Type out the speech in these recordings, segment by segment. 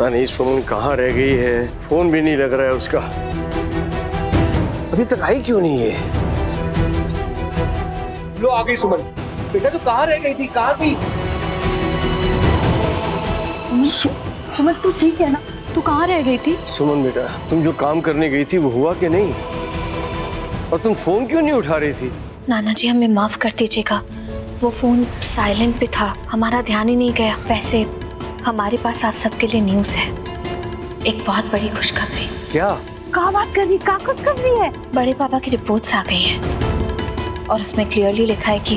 पता नहीं सुमन कहाँ रह गई है, फोन भी नहीं लग रहा है उसका। अभी तक आई क्यों नहीं है? लो आ गई सुमन। बेटा तो कहाँ रह गई थी, कहाँ थी? सुमन तू ठीक है ना? तू कहाँ रह गई थी? सुमन बेटा तुम जो काम करने गई थी वो हुआ कि नहीं? और तुम फोन क्यों नहीं उठा रही थी? नाना जी हमें माफ कर दीजिएगा, वो फोन साइलेंट पे था, हमारा ध्यान ही नहीं गया। वैसे हमारे पास आप सबके लिए न्यूज़ है, एक बहुत बड़ी खुशखबरी। क्या? क्या बात कर रही, क्या खुशखबरी है? बड़े पापा की रिपोर्ट्स आ गई हैं और उसमें क्लियरली लिखा है कि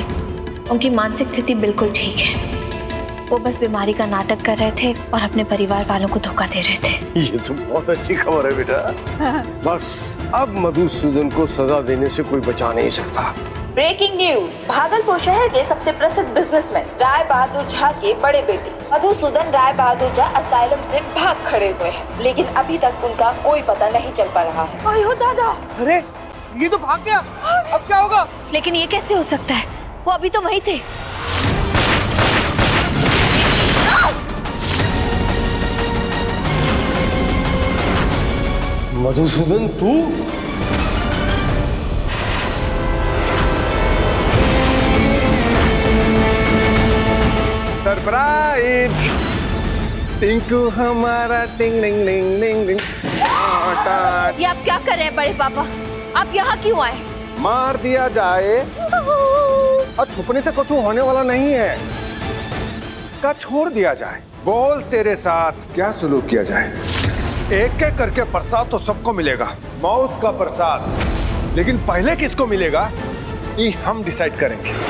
उनकी मानसिक स्थिति बिल्कुल ठीक है, वो बस बीमारी का नाटक कर रहे थे और अपने परिवार वालों को धोखा दे रहे थे। ये तो बहुत अच्छी खबर है बेटा। बस अब मधुसूदन को सजा देने से कोई बचा नहीं सकता। ब्रेकिंग न्यूज, भागलपुर शहर के सबसे प्रसिद्ध बिजनेसमैन राय बहादुर झा के बड़े बेटे मधुसूदन राय बहादुर झा असाइलम से भाग खड़े हुए हैं, लेकिन अभी तक उनका कोई पता नहीं चल पा रहा है। आई हो दादा। अरे ये तो भाग गया, अब क्या होगा? लेकिन ये कैसे हो सकता है, वो अभी तो वहीं थे। मधुसूदन तू? टिंकू हमारा टिंग डिंग डिंग डिंग डिंग। ये आप क्या कर रहे हैं बड़े पापा, आप यहाँ क्यों आए? मार दिया जाए और छुपने से कुछ होने वाला नहीं है का छोड़ दिया जाए। बोल तेरे साथ क्या सुलूक किया जाए? एक एक करके प्रसाद तो सबको मिलेगा, मौत का प्रसाद, लेकिन पहले किसको मिलेगा ये हम डिसाइड करेंगे।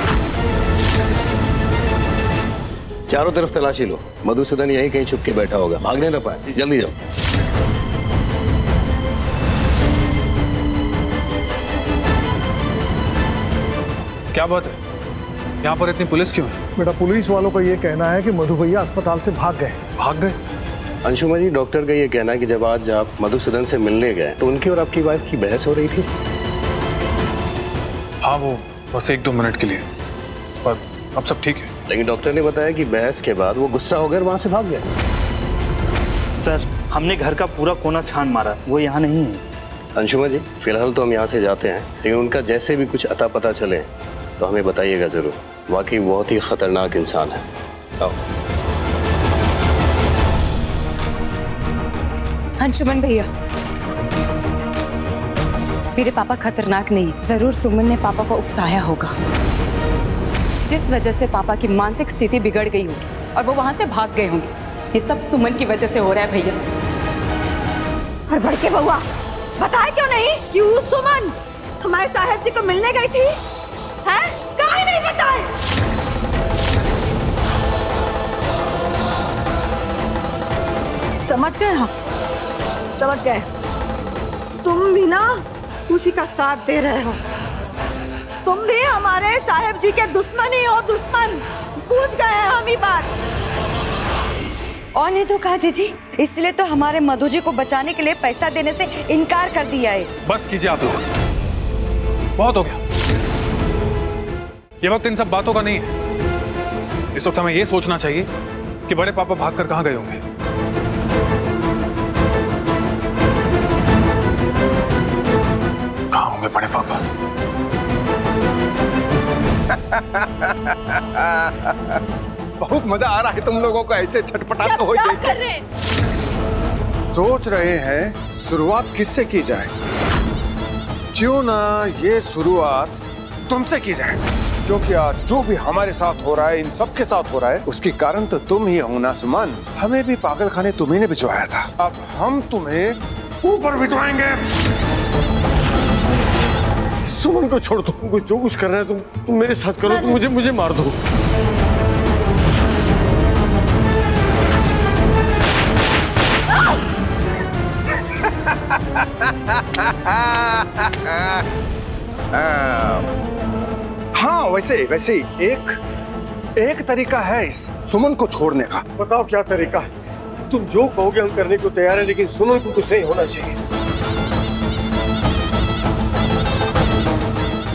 चारों तरफ तलाशी लो, मधुसूदन यही कहीं छुप के बैठा होगा, भागने न पाए। जल्दी जाओ। क्या बात है, यहाँ पर इतनी पुलिस क्यों है? बेटा पुलिस वालों का ये कहना है कि मधु भैया अस्पताल से भाग गए। भाग गए? अंशुमा जी डॉक्टर का ये कहना है कि जब आज आप मधुसूदन से मिलने गए तो उनकी और आपकी वाइफ की बहस हो रही थी। हाँ वो बस 1-2 मिनट के लिए, पर अब सब ठीक है। लेकिन डॉक्टर ने बताया कि बहस के बाद वो गुस्सा होकर वहाँ से भाग गए। सर हमने घर का पूरा कोना छान मारा, वो यहाँ नहीं है। अंशुमा जी फिलहाल तो हम यहाँ से जाते हैं, लेकिन उनका जैसे भी कुछ अता पता चले तो हमें बताइएगा जरूर, वाकई बहुत ही खतरनाक इंसान है। आओ। अंशुमन भैया मेरे पापा खतरनाक नहीं, जरूर सुमन ने पापा को उकसाया होगा, जिस वजह से पापा की मानसिक स्थिति बिगड़ गई होगी और वो वहां से भाग गए होंगे। ये सब सुमन की वजह से हो रहा है भैया। और बड़के बउआ बताए क्यों नहीं कि वो सुमन हमारे साहब जी को मिलने गई थी? हैं? काहे नहीं बताए? समझ गए हम, समझ गए। तुम भी ना उसी का साथ दे रहे हो, तुम भी हमारे साहेब जी के दुश्मन ही हो। दुश्मन पूछ गए हम ही बात। और नहीं तो काजी जी इसलिए तो हमारे मधु जी को बचाने के लिए पैसा देने से इनकार कर दिया है। बस कीजिए आप लोग, बहुत हो गया। ये वक्त इन सब बातों का नहीं है, इस वक्त हमें ये सोचना चाहिए कि बड़े पापा भागकर कहाँ गए होंगे। कहाँ होंगे बड़े पापा? बहुत मजा आ रहा है तुम लोगों को, ऐसे छटपटा तो हो जाए। सोच रहे हैं शुरुआत किससे की जाए? क्यों ना ये शुरुआत तुमसे की जाए, क्योंकि आज जो भी हमारे साथ हो रहा है, इन सब के साथ हो रहा है, उसके कारण तो तुम ही हो ना सुमन। हमें भी पागलखाने तुम्ही ने भिजवाया था, अब हम तुम्हें ऊपर भिजवाएंगे। सुमन को छोड़ दो, तुमको जो कुछ करना है तुम मेरे साथ करो, तुम मुझे मार दो। हाँ वैसे एक तरीका है इस सुमन को छोड़ने का। बताओ क्या तरीका है? तुम जो कहोगे हम करने को तैयार है, लेकिन सुमन को कुछ नहीं होना चाहिए।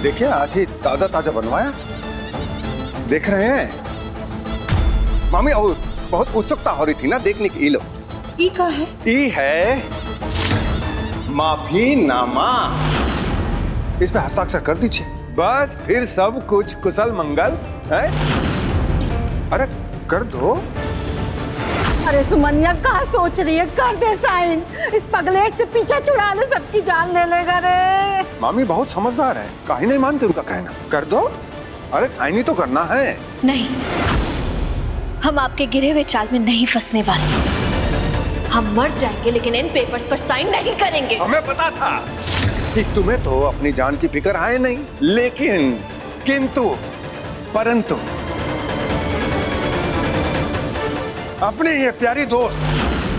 देखिए आज ही ताजा ताजा बनवाया, देख रहे हैं मामी, और बहुत उत्सुकता हो रही थी ना देखने की, लो ई का है? ई है माफीनामा, इस पे हस्ताक्षर कर दीजिए बस, फिर सब कुछ कुशल मंगल है। अरे कर दो। अरे सुमनिया कहाँ सोच रही है, कर दे साइन, इस पगलेट से पीछा छुड़ा ले, सबकी जान ले लेगा रे। मामी बहुत समझदार है, काहे नहीं मानते उनका कहना, कर दो। अरे साइन ही तो करना है। नहीं, हम आपके गिरे हुए चाल में नहीं फंसने वाले, हम मर जाएंगे लेकिन इन पेपर्स पर साइन नहीं करेंगे। हमें पता था कि तुम्हें तो अपनी जान की फिक्र है नहीं, लेकिन किंतु परंतु अपनी ये प्यारी दोस्त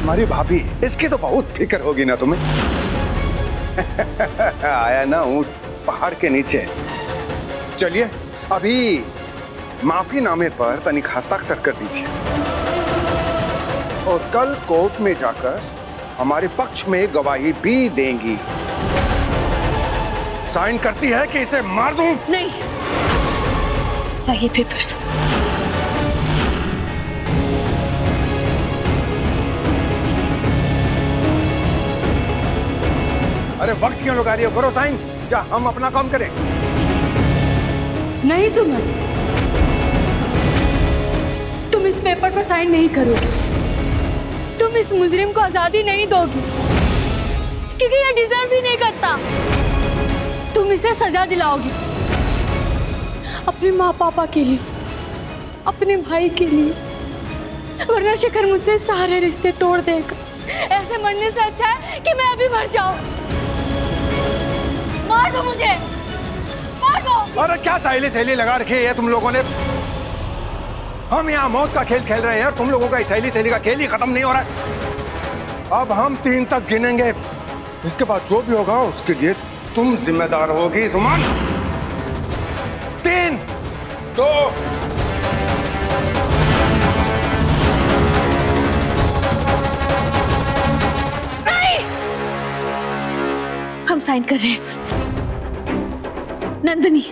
हमारी भाभी, इसकी तो बहुत फिक्र होगी ना तुम्हें। आया ना ऊंट पहाड़ के नीचे। चलिए अभी माफीनामे पर तनिक हस्ताक्षर कर दीजिए और कल कोर्ट में जाकर हमारे पक्ष में गवाही भी देंगी। साइन करती है कि इसे मार दूं? नहीं, ये पेपर्स। अरे वक्त क्यों लगा रही हो, करो साइन, जा हम अपना काम करें। नहीं सुमन, तुम इस पेपर पर साइन नहीं करोगे, तुम इस मुजरिम को आजादी नहीं दोगी क्योंकि ये डिजर्व ही नहीं करता, तुम इसे सजा दिलाओगी। अपने माँ पापा के लिए, अपने भाई के लिए, वरना शिखर मुझसे सारे रिश्ते तोड़ देगा। ऐसे मरने से अच्छा है कि मैं अभी मर जाऊं। मार दो मुझे, मार दो। अरे क्या सहेली सहेली लगा रखी है तुम लोगों ने, हम यहाँ मौत का खेल खेल रहे हैं और तुम लोगों का सहेली सहेली का खेल ही खत्म नहीं हो रहा। अब हम 3 तक गिनेंगे, इसके बाद जो भी होगा उसके लिए तुम जिम्मेदार होगी सुमन। 3, 2 नहीं, हम साइन कर रहे हैं। नंदिनी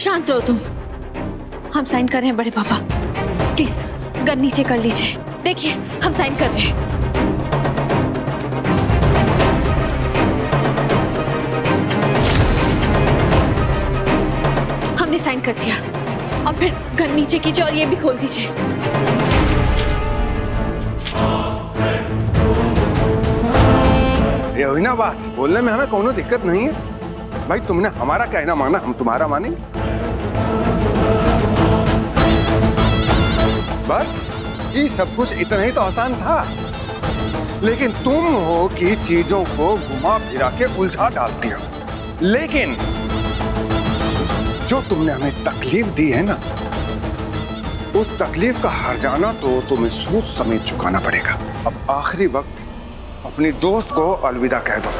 शांत रहो तुम, हम साइन कर रहे हैं बड़े पापा, प्लीज गन नीचे कर लीजिए, देखिए हम साइन कर रहे हैं। साइन कर दिया, और फिर घर नीचे कीजिए और ये भी खोल दीजिए। ये हुई ना बात, बोलने में हमें कोई दिक्कत नहीं है भाई, तुमने हमारा कहना माना, हम तुम्हारा मानेंगे। बस ये सब कुछ इतना ही तो आसान था, लेकिन तुम हो कि चीजों को घुमा फिरा के उलझा डालती हो। लेकिन जो तुमने हमें तकलीफ दी है ना, उस तकलीफ का हर्जाना तो तुम्हें सोच समेत चुकाना पड़ेगा। अब आखिरी वक्त अपनी दोस्त को अलविदा कह दो।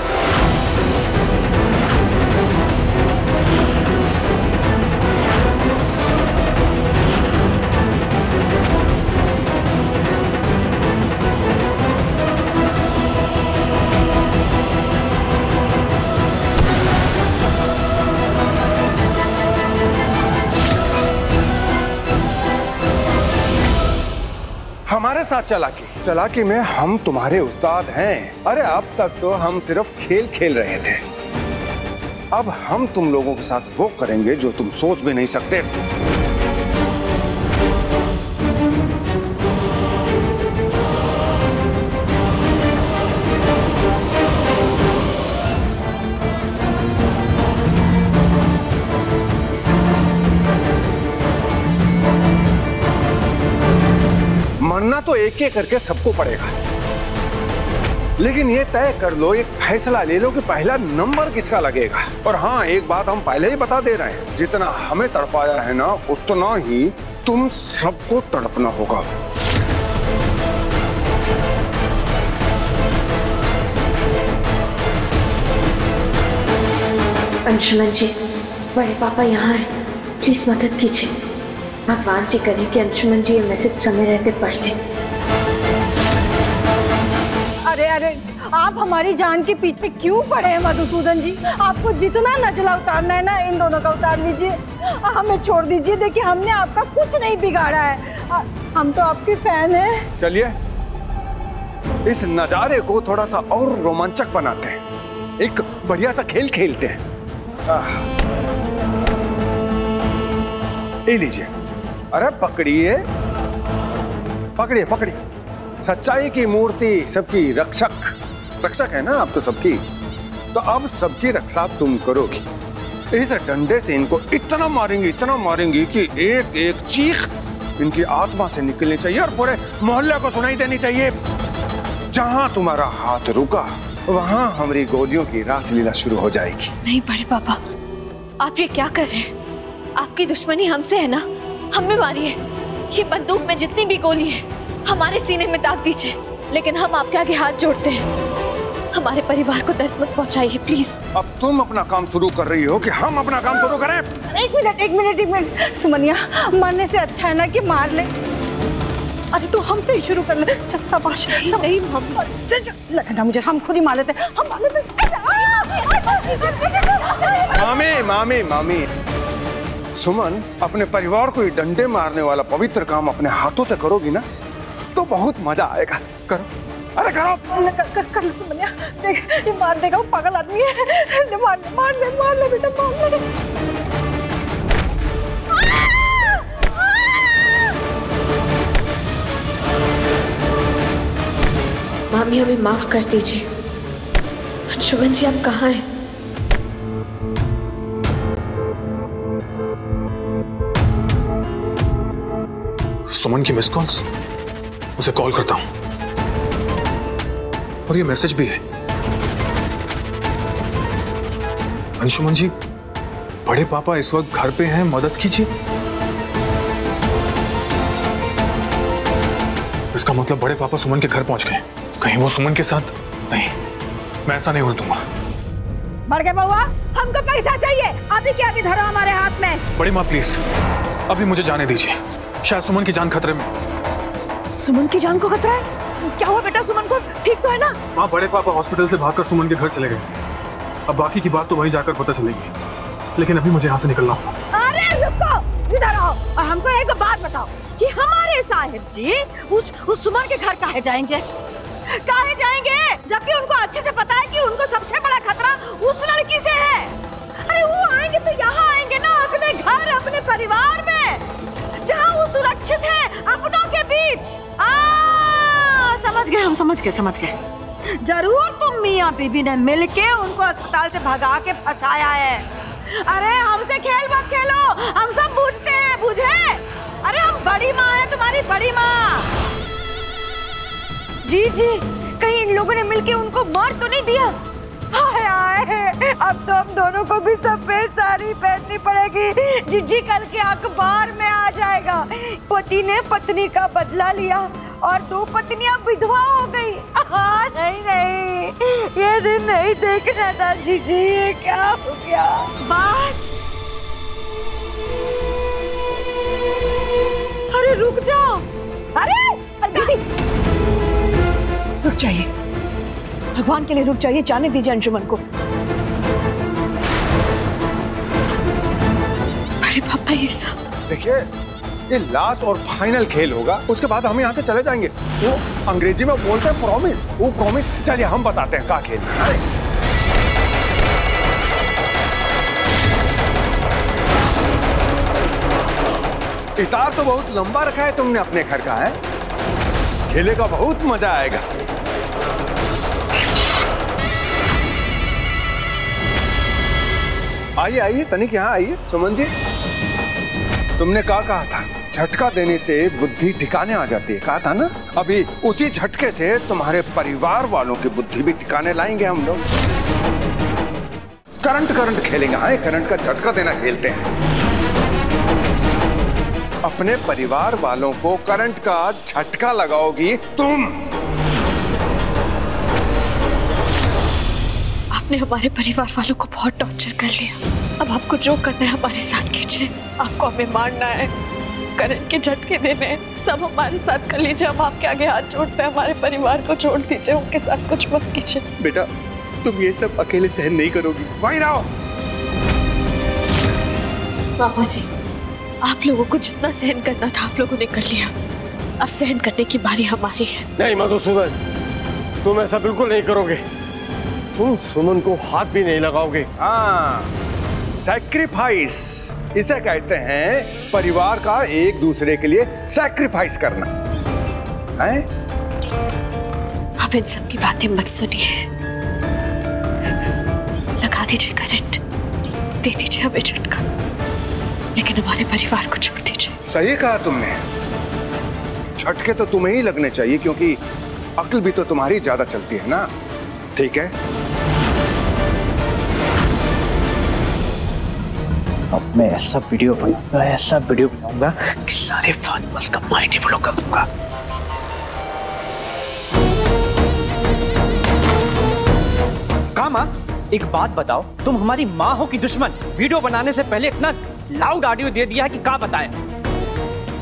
हमारे साथ चालाकी, चालाकी में हम तुम्हारे उस्ताद हैं। अरे अब तक तो हम सिर्फ खेल खेल रहे थे, अब हम तुम लोगों के साथ वो करेंगे जो तुम सोच भी नहीं सकते। मरना तो एक एक करके सबको पड़ेगा, लेकिन ये तय कर लो, एक फैसला ले लो कि पहला नंबर किसका लगेगा। और हाँ, एक बात हम पहले ही बता दे रहे हैं, जितना हमें तड़पाया है ना, उतना ही तुम सबको तड़पना होगा। अंशुमन जी, बड़े पापा यहाँ हैं, प्लीज मदद कीजिए। भगवान जी करें कि अंशुमन जी ये मैसेज समय रहते पढ़ लें। अरे अरे आप हमारी जान के पीछे पे क्यों पड़े हैं मधुसूदन जी, आपको जितना नजला उतारना है ना, इन दोनों का उतार लीजिए, हमें छोड़ दीजिए। देखिए हमने आपका कुछ नहीं बिगाड़ा है, हम तो आपके फैन हैं। चलिए इस नज़ारे को थोड़ा सा और रोमांचक बनाते हैं, एक बढ़िया सा खेल खेलते हैं। ये लीजिए, अरे पकड़िए पकड़िए पकड़िए। सच्चाई की मूर्ति, सबकी रक्षक, रक्षक है ना आप तो सबकी, तो अब सबकी रक्षा तुम करोगी। इस डंडे से इनको इतना मारेंगी कि एक एक चीख इनकी आत्मा से निकलनी चाहिए और पूरे मोहल्ले को सुनाई देनी चाहिए। जहां तुम्हारा हाथ रुका वहां हमारी गोदियों की रासलीला शुरू हो जाएगी। नहीं बड़े पापा, आप ये क्या कर रहे हैं? आपकी दुश्मनी हमसे है ना, हमें मारिए। ये बंदूक में जितनी भी गोली है हमारे सीने में दाग दीजिए, लेकिन हम आपके आगे हाथ जोड़ते हैं, हमारे परिवार को दर्द मत पहुंचाइए प्लीज। अब तुम अपना काम शुरू कर रही हो कि हम अपना काम शुरू करें? एक मिनट सुमनिया, मरने से अच्छा है ना कि मार ले। अरे तो हमसे ही शुरू कर ले। चल शाबाश। नहीं लगना मुझे, हम खुद ही मार लेते हैं, हम मार लेते। मामी मामी मामी, सुमन अपने परिवार को डंडे मारने वाला पवित्र काम अपने हाथों से करोगी ना तो बहुत मजा आएगा। करो, अरे करो। कर ले सुमनिया, देख ये मार देगा, वो पागल आदमी है। मार ले बेटा, मार ले। मामी हमें माफ कर दीजिए। शुभन जी आप कहाँ हैं? सुमन की मिस कॉल्स, उसे कॉल करता हूँ। और ये मैसेज भी है। अंशुमन जी, बड़े पापा इस वक्त घर पे हैं, मदद कीजिए। इसका मतलब बड़े पापा सुमन के घर पहुंच गए। कहीं वो सुमन के साथ नहीं, मैं ऐसा नहीं होने दूंगा। बढ़ गए बाबा, हमको पैसा चाहिए। अभी क्या भी धरो हमारे हाथ में। बड़ी माँ प्लीज अभी मुझे जाने दीजिए, शायद सुमन की जान खतरे में। सुमन की जान को खतरा है? क्या हुआ बेटा सुमन को, ठीक तो है ना? माँ बड़े पापा हॉस्पिटल से भागकर सुमन के घर चले गए, अब बाकी की बात तो वहीं जाकर पता चलेगी, लेकिन अभी मुझे यहाँ से निकलना होगा। अरे रुको, इधर आओ और हमको एक बात बताओ कि हमारे साहिब जी उस सुमन के घर काहे जाएंगे जबकि उनको अच्छे से पता है कि उनको सबसे बड़ा खतरा उस लड़की से है। अरे वो आएंगे तो यहाँ आएंगे ना, अपने घर, अपने परिवार में, जहाँ वो सुरक्षित है, अपनों के बीच। समझ गए हम, समझ गए। जरूर तुम मियाँ बीबी ने मिलके उनको अस्पताल से भगा के फंसाया है। अरे हमसे खेल मत खेलो, हम सब बूझते हैं, बूझे? अरे हम बड़ी माँ है तुम्हारी, बड़ी माँ। जी, कहीं इन लोगों ने मिलके उनको मार तो नहीं दिया? हाय, अब तो हम दोनों को भी सफेद साड़ी पहननी पड़ेगी। जीजी कल के अखबार में आ जाएगा, पति ने पत्नी का बदला लिया और 2 पत्नियां विधवा हो गई। नहीं, ये दिन नहीं देखना था जीजी। ये क्या हो गया? बस अरे रुक जाओ। अरे दीदी रुक जाइए, भगवान के लिए रुक जाइए, जाने दीजिए अंशुमन को। अरे पापा ये सब देखिए, ये लास्ट और फाइनल खेल होगा, उसके बाद हम यहाँ से चले जाएंगे। वो अंग्रेजी में बोलते हैं प्रॉमिस, वो प्रॉमिस। चलिए हम बताते हैं क्या खेल है। इतार तो बहुत लंबा रखा है तुमने अपने घर का, है खेले का बहुत मजा आएगा। आइए तनिक यहाँ आइए। सुमन जी तुमने क्या कहा था? झटका देने से बुद्धि ठिकाने आ जाती है, कहा था ना? अभी उसी झटके से तुम्हारे परिवार वालों की बुद्धि भी ठिकाने लाएंगे हम लोग। करंट खेलेंगे। हाँ, करंट का झटका देना खेलते हैं। अपने परिवार वालों को करंट का झटका लगाओगी तुम। आपने हमारे परिवार वालों को बहुत टॉर्चर कर लिया, अब आपको जो करना है हमारे साथ कीजिए। आपको हमें मारना है, करंट के झटके देने, सब हमारे साथ कर लीजिए। हम आपके आगे हाथ जोड़ते हैं, हमारे परिवार को छोड़ दीजिए, उनके साथ कुछ मत कीजिए। बेटा तुम ये सब अकेले सहन नहीं करोगी। वहीं रहो। पापा जी आप लोगों को जितना सहन करना था आप लोगों ने कर लिया, अब सहन करने की बारी हमारी है। नहीं मधुसूदन, तुम ऐसा बिल्कुल नहीं करोगे, तुम सुमन को हाथ भी नहीं लगाओगे। हाँ, सैक्रिफाइस इसे कहते हैं, परिवार का एक दूसरे के लिए सैक्रिफाइस करना है। आप इन सब की बातें मत सुनिए, लगा दीजिए करंट, दे दीजिए हमें झटका, लेकिन हमारे परिवार को छोड़ दीजिए। सही कहा तुमने, झटके तो तुम्हें ही लगने चाहिए क्योंकि अक्ल भी तो तुम्हारी ज्यादा चलती है ना। ठीक है, अब मैं ऐसा वीडियो बनाऊंगा कि सारे फार्मर्स का माइंड ही ब्लॉक कर दूंगा। कहा माँ, एक बात बताओ, तुम हमारी माँ हो कि दुश्मन? वीडियो बनाने से पहले इतना लाउड ऑडियो दे दिया है कि क्या बताएं।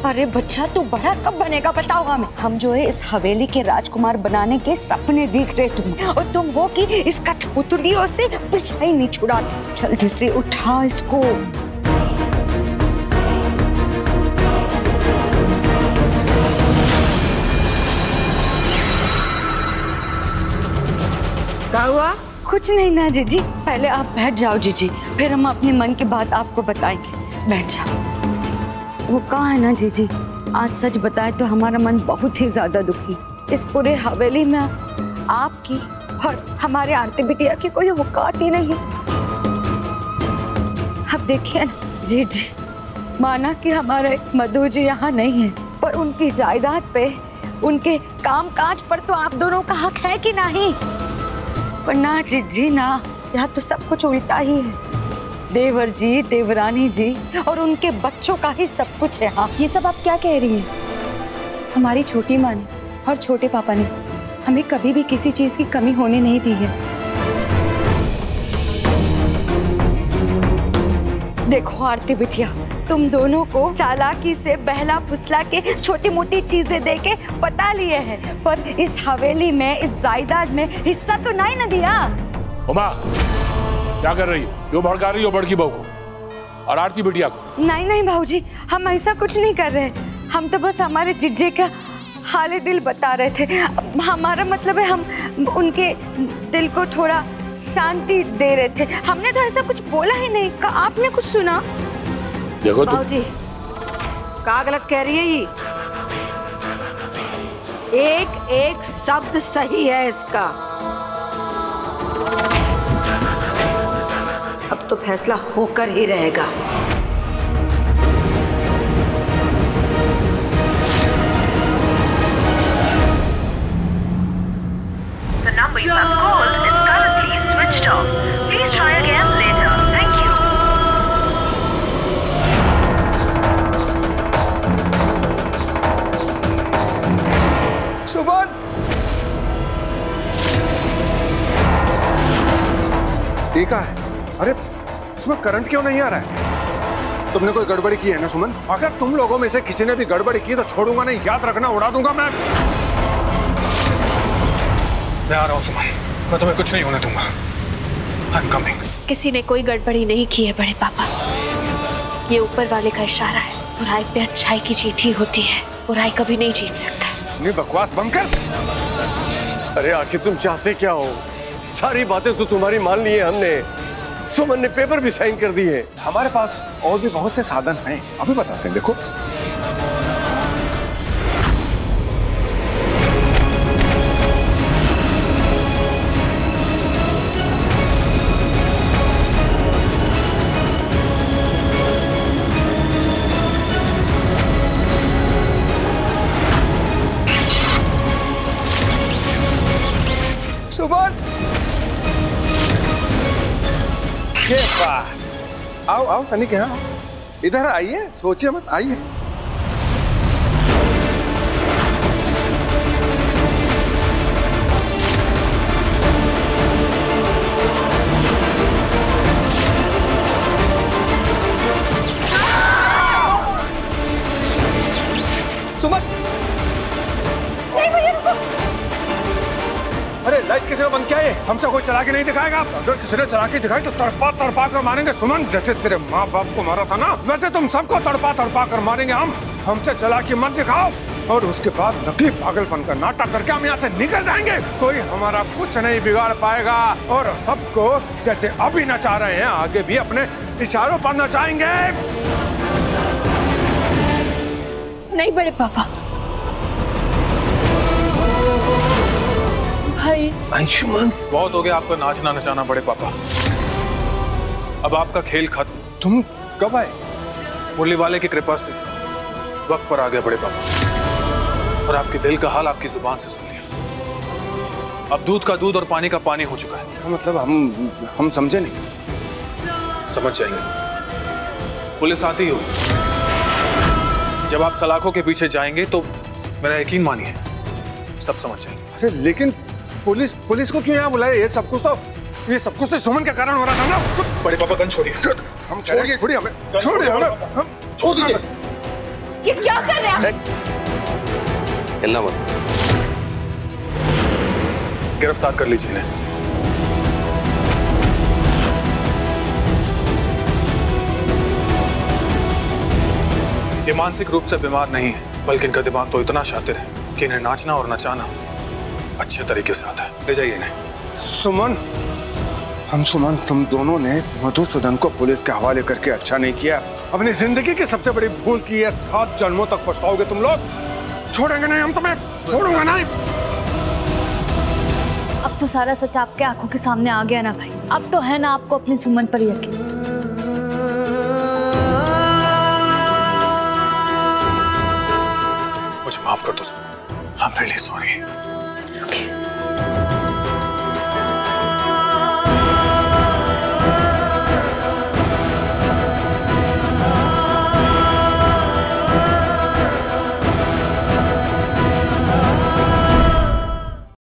अरे बच्चा, तू बड़ा कब बनेगा बताओ हमें। हम जो है इस हवेली के राजकुमार बनाने के सपने देख रहे तुम्हें, और तुम हो कि इस कठपुतलियों से पीछा ही नहीं छुड़ाती। जल्दी से उठा इसको। क्या हुआ? कुछ नहीं ना जीजी, पहले आप बैठ जाओ जीजी, फिर हम अपने मन की बात आपको बताएंगे। बैठ जाओ। वो कहाँ है ना जीजी, आज सच बताए तो हमारा मन बहुत ही ज्यादा दुखी। इस पूरे हवेली में आपकी और हमारे आरती बिटिया की कोई औकात ही नहीं। अब देखिए ना जीजी, माना कि हमारे मधु जी यहाँ नहीं है, पर उनकी जायदाद पे, उनके काम काज पर तो आप दोनों का हक है कि नहीं? पर ना जीजी ना, यहाँ तो सब कुछ उल्टा ही है। देवर जी, देवरानी जी और उनके बच्चों का ही सब कुछ है। हाँ, ये सब आप क्या कह रही हैं? हमारी छोटी माँ ने और छोटे पापा ने हमें कभी भी किसी चीज की कमी होने नहीं दी है। देखो आरती बिटिया, तुम दोनों को चालाकी से बहला फुसला के छोटी मोटी चीजें देके बता लिए हैं, पर इस हवेली में, इस जायदाद में हिस्सा तो नहीं ना दिया। उमा, क्या कर रही हो? जो भड़का रही हो बड़की बहू को और आरती बिटिया को। नहीं नहीं भाऊजी, हम ऐसा कुछ नहीं कर रहे। हम तो बस हमारे जीजे का हाल दिल बता रहे थे। हमारा मतलब है हम उनके दिल को थोड़ा शांति दे रहे थे। हमने तो ऐसा कुछ बोला ही नहीं। आपने कुछ सुना? बाबूजी, क्या गलत कह रही है ये? एक एक शब्द सही है इसका। अब तो फैसला होकर ही रहेगा। देखा है, अरे इसमें करंट क्यों नहीं आ रहा है? तुमने कोई गड़बड़ी की है ना सुमन? अगर तुम लोगों में से किसी ने भी गड़बड़ी की तो छोड़ूंगा नहीं, याद रखना, उड़ा दूंगा मैं। मैं आ रहा हूँ सुमन, मैं तुम्हें कुछ नहीं होने दूंगा। I am coming. किसी ने कोई गड़बड़ी नहीं की है बड़े पापा, ये ऊपर वाले का इशारा है। बुराई पे अच्छाई की जीत ही होती है, बुराई कभी नहीं जीत सकता। नहीं, बकवास बंद कर। अरे आखिर तुम चाहते क्या हो? सारी बातें तो तुम्हारी मान ली है हमने, सुमन ने पेपर भी साइन कर दिए। हमारे पास और भी बहुत से साधन हैं, अभी बताते हैं। देखो, आओ आओ तनिक यहाँ, इधर आइए, सोचिए मत, आइए। सुमन, नहीं भैया रुको। अरे लाइट किसी ने बंद किया है? हमसे कोई चला के नहीं दिखाएगा। अगर किसी ने चला के दिखाई तो तड़पा तड़पा कर मारेंगे सुमन, जैसे तेरे माँ बाप को मारा था ना, वैसे तुम सबको तड़पा तड़पा कर मारेंगे हम। हमसे चला के मत दिखाओ। और उसके बाद नकली पागलपन का नाटक करके हम यहाँ से निकल जाएंगे। कोई हमारा कुछ नहीं बिगाड़ पाएगा और सबको जैसे अभी नचा रहे हैं आगे भी अपने इशारों पर नचाएंगे। नहीं बड़े पापा, भाई आयुष्मान बहुत हो गया आपका नाचना नचाना। बड़े पापा अब आपका खेल खत्म। तुम कब आए? मुरली वाले की कृपा से वक्त पर आ गया बड़े पापा, और आपके दिल का हाल आपकी जुबान से सुन लिया। अब दूध का दूध और पानी का पानी हो चुका है। मतलब हम समझे नहीं। समझ जाएंगे, पुलिस आती ही होगी। जब आप सलाखों के पीछे जाएंगे तो मेरा यकीन मानिए सब समझ जाएंगे। अरे लेकिन पुलिस को क्यों यहाँ बुलाया? ये सब कुछ तो सुमन के कारण हो रहा था ना। बड़े पापा गन छोड़िए। हम छोड़िए हमें, छोड़िए हम छोड़ दीजिए। ये क्या कर रहे हैं? हिलना मत। गिरफ्तार कर लीजिए इन्हें। ये मानसिक रूप से बीमार नहीं है, बल्कि इनका दिमाग तो इतना शातिर है कि इन्हें नाचना और नचाना अच्छे तरीके से आता है। ले जाइए इन्हें। सुमन, अंशुमन तुम दोनों ने मधुसूदन को पुलिस के हवाले करके अच्छा नहीं किया। अपनी जिंदगी की सबसे बड़ी भूल की है। 7 जन्मों तक पछताओगे तुम लोग। छोड़ेंगे नहीं हम तुम्हें, छोड़ूंगा नहीं। अब तो सारा सच आपके आंखों के सामने आ गया ना भाई। अब तो है ना आपको अपनी सुमन पर यकीन। मुझे माफ कर दो सुमन, I'm really sorry. It's okay.